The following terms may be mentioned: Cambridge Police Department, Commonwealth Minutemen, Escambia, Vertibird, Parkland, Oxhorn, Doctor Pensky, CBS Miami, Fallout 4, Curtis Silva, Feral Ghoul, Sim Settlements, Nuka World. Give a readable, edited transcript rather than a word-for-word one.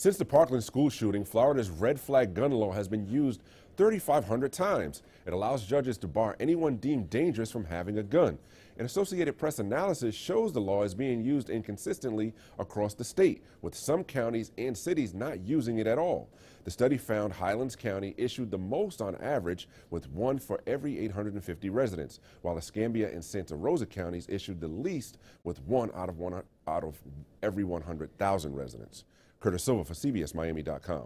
Since the Parkland school shooting, Florida's red flag gun law has been used 3,500 times. It allows judges to bar anyone deemed dangerous from having a gun. An Associated Press analysis shows the law is being used inconsistently across the state, with some counties and cities not using it at all. The study found Highlands County issued the most on average, with one for every 850 residents, while Escambia and Santa Rosa counties issued the least, with one out of every 100,000 residents. Curtis Silva for CBSMiami.com.